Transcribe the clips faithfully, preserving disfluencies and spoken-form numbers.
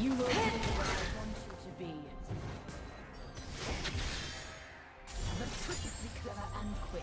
You will be where I want you to be. Meticulously clever and quick.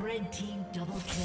Red team double kill.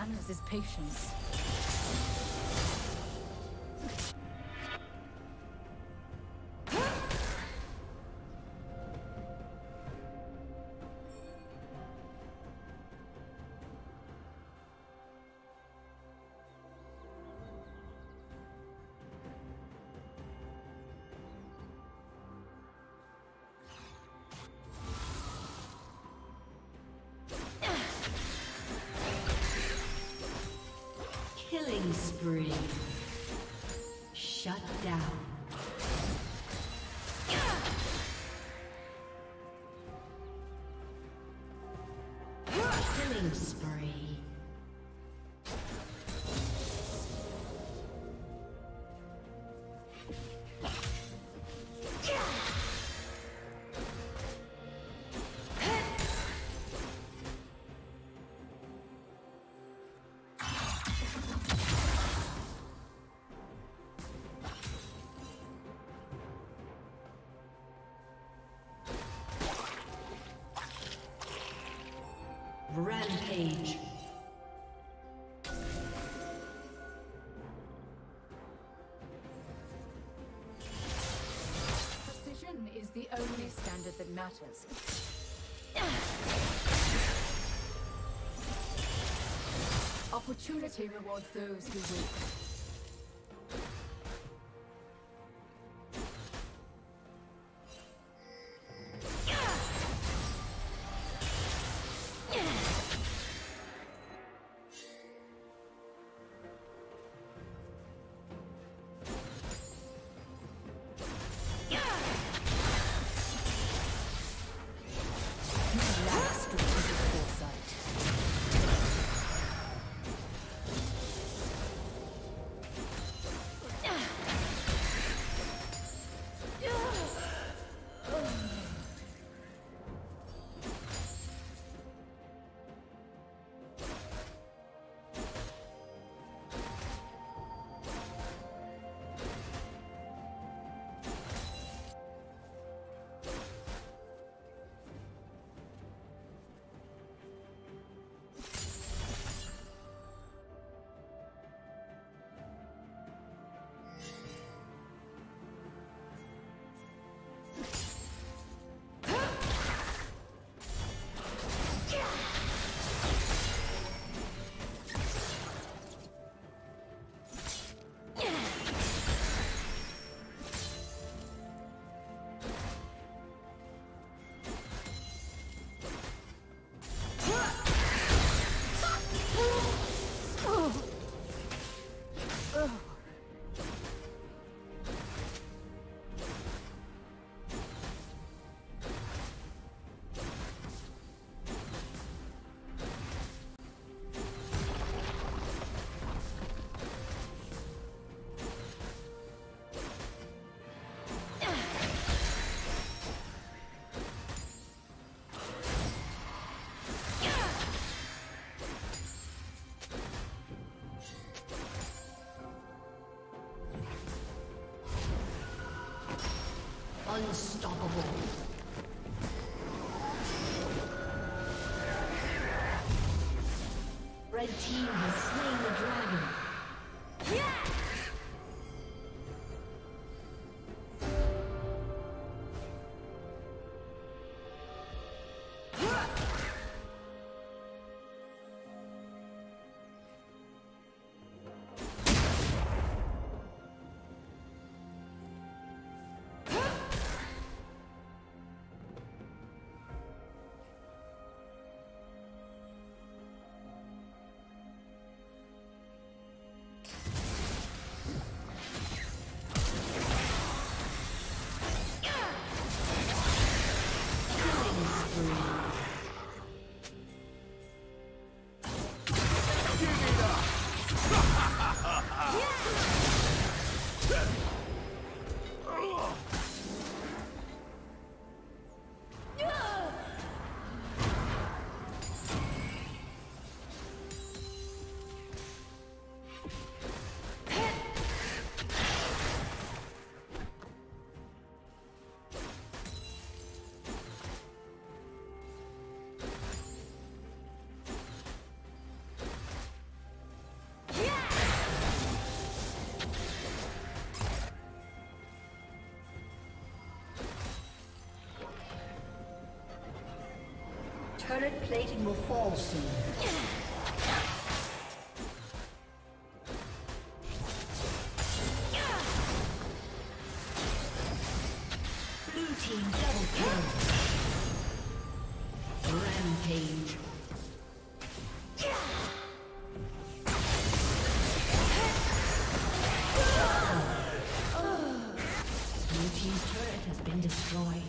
Manners is patience. spree. Shut down. Killing spree. Rampage. Precision is the only standard that matters. Opportunity rewards those who wait. Unstoppable. Red team has slain the dragon. Turret plating will fall soon. Blue team double kill. Rampage. has been destroyed.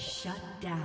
Shut down.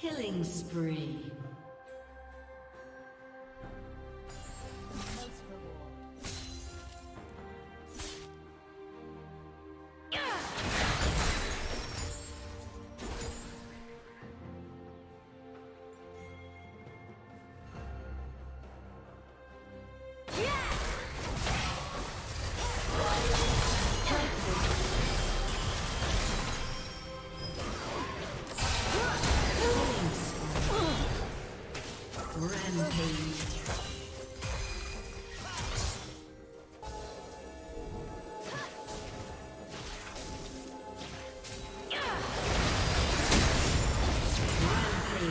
Killing spree.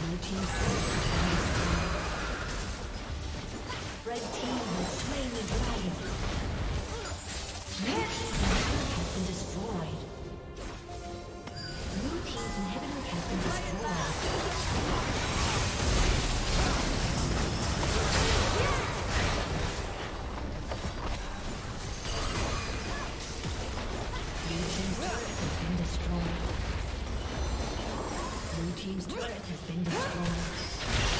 Blue team's turret has been destroyed.